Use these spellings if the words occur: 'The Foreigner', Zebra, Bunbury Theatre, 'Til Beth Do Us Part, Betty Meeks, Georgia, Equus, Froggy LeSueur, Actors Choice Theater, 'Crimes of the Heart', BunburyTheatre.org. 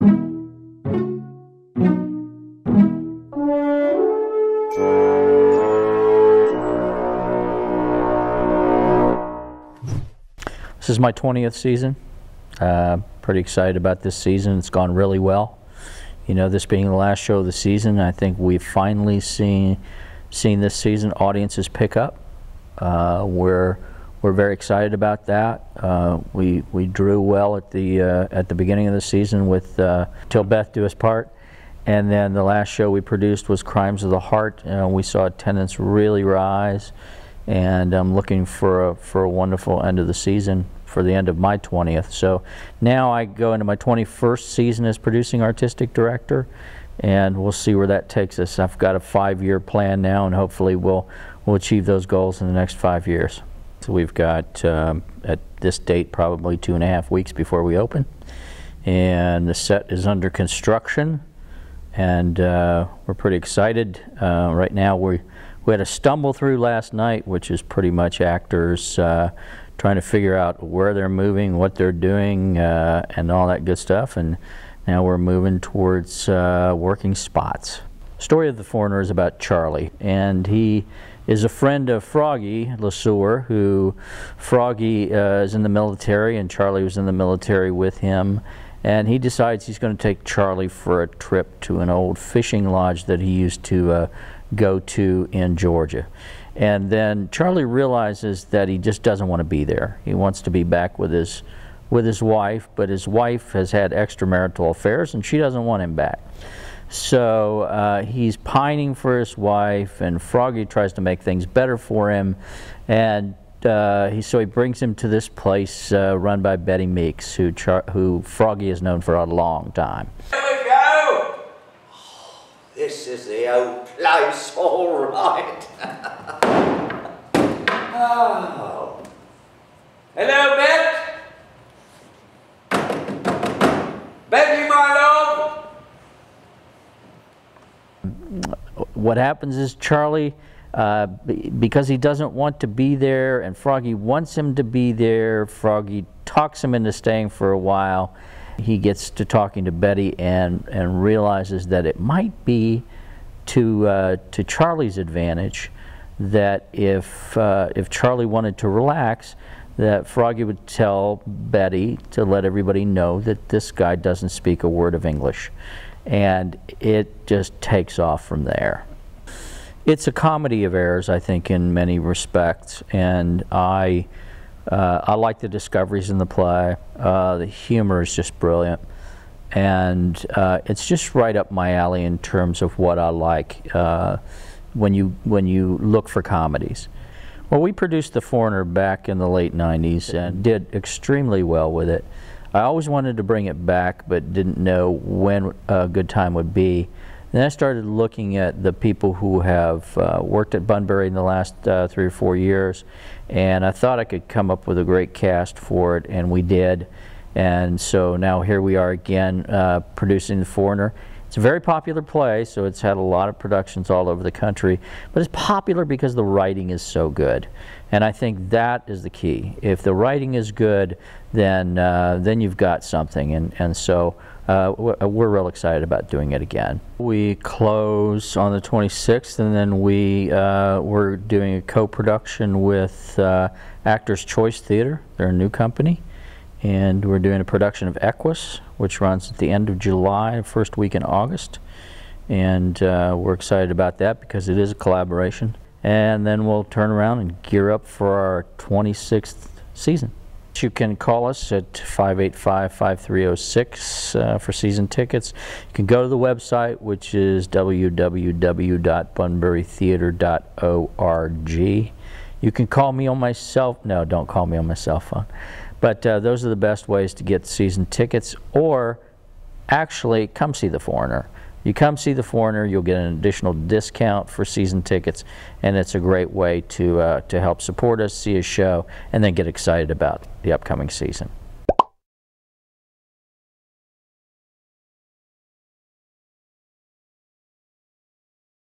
This is my 20th season. Pretty excited about this season. It's gone really well. You know, this being the last show of the season, I think we've finally seen this season audiences pick up. We're very excited about that. We drew well at the beginning of the season with 'Til Beth Do Us Part, and then the last show we produced was 'Crimes of the Heart'. We saw attendance really rise, and I'm looking for a wonderful end of the season for the end of my 20th. So now I go into my 21st season as producing artistic director, and we'll see where that takes us. I've got a 5-year plan now, and hopefully we'll achieve those goals in the next 5 years. So we've got, at this date, probably 2.5 weeks before we open. And the set is under construction, and we're pretty excited. Right now, we had a stumble through last night, which is pretty much actors trying to figure out where they're moving, what they're doing, and all that good stuff. And now we're moving towards working spots. The story of The Foreigner is about Charlie, and he is a friend of Froggy LeSueur, who Froggy is in the military, and Charlie was in the military with him, and he decides he's going to take Charlie for a trip to an old fishing lodge that he used to go to in Georgia. And then Charlie realizes that he just doesn't want to be there. He wants to be back with his wife, but his wife has had extramarital affairs and she doesn't want him back. So he's pining for his wife, and Froggy tries to make things better for him, and so he brings him to this place run by Betty Meeks, who Froggy has known for a long time. Here we go! Oh, this is the old place, all right. Oh. Hello, Bet. Betty, my love. What happens is Charlie, because he doesn't want to be there and Froggy wants him to be there, Froggy talks him into staying for a while. He gets to talking to Betty and realizes that it might be to Charlie's advantage that if Charlie wanted to relax, that Froggy would tell Betty to let everybody know that this guy doesn't speak a word of English. And it just takes off from there. It's a comedy of errors, I think, in many respects, and I like the discoveries in the play. The humor is just brilliant, and it's just right up my alley in terms of what I like when you look for comedies. Well, we produced The Foreigner back in the late 90s and did extremely well with it. I always wanted to bring it back, but didn't know when a good time would be. Then I started looking at the people who have worked at Bunbury in the last 3 or 4 years, and I thought I could come up with a great cast for it, and we did. And so now here we are again producing The Foreigner. It's a very popular play, so it's had a lot of productions all over the country, but it's popular because the writing is so good. And I think that is the key. If the writing is good, then you've got something, and so we're real excited about doing it again. We close on the 26th, and then we're doing a co-production with Actors Choice Theater. They're a new company, and we're doing a production of Equus, which runs at the end of July, first week in August, and we're excited about that because it is a collaboration. And then we'll turn around and gear up for our 26th season. You can call us at 585-5306 for season tickets. You can go to the website, which is www.bunburytheatre.org. You can call me on my cell phone. No, don't call me on my cell phone. But those are the best ways to get season tickets, or actually come see The Foreigner. You come see The Foreigner, you'll get an additional discount for season tickets, and it's a great way to help support us, see a show, and then get excited about the upcoming season.